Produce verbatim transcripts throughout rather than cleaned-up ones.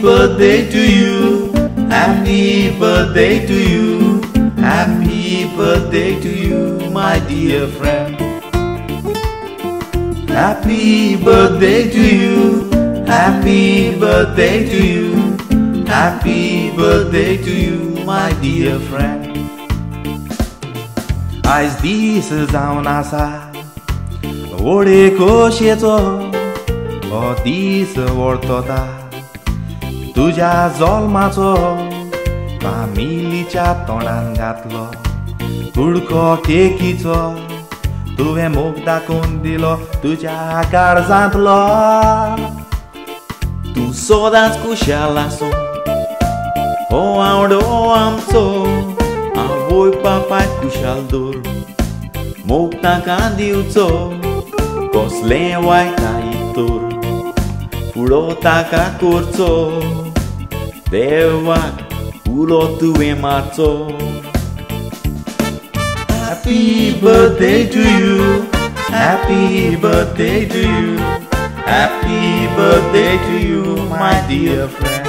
birthday to you, happy birthday to you, happy birthday to you, my dear friend. Happy birthday to you, happy birthday to you, happy birthday to you, my dear friend. Azi zi zaun asa, ore koșețo, o zi să vortota, tuja zolmațo, familicea tonangatlo, turco kekițo, tuve mogda condilo, tuja garzantlo, tu sodas cu șalaso, o audo amso. Voi papai cu șaldor, mocta candiuțo, cosle uai caitor, furota ca corțo, deva ulotu e marțo. Happy birthday to you, happy birthday to you, happy birthday to you, my dear friend.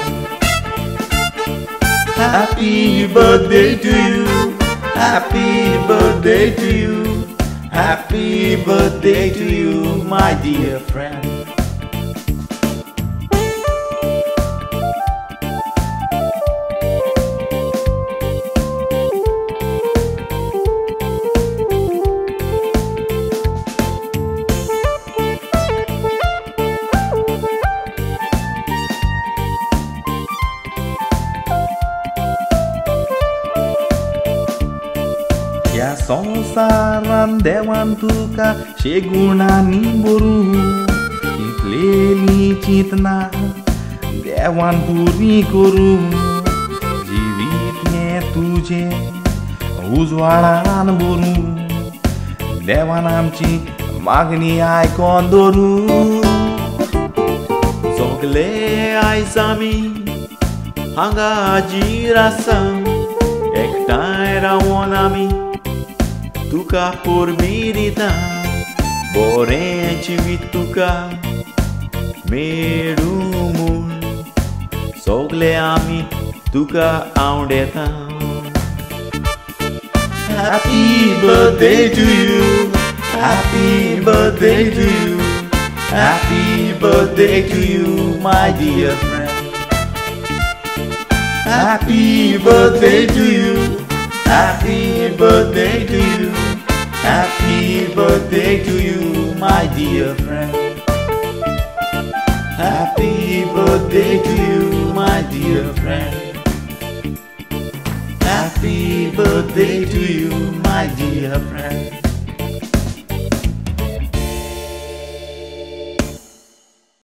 Happy birthday to you, happy birthday to you, happy birthday to you, my dear friend. Ya sonsaran dewan tuka sheguna nimburu, itleli chitna dewan puri kuru, jivitne tuje uzwaran buru, dewan amchi magni ai kondoru, sogle ai sami hanga jirasam, ektai rawanami. Tuka por mirita, borenchi vituka, merumul, sogle ami tuka aundeta. Happy birthday to you, happy birthday to you, happy birthday to you, my dear friend. Happy birthday to you, happy birthday to you, happy birthday to you, my dear friend. Happy birthday to you, my dear friend. Happy birthday to you, my dear friend.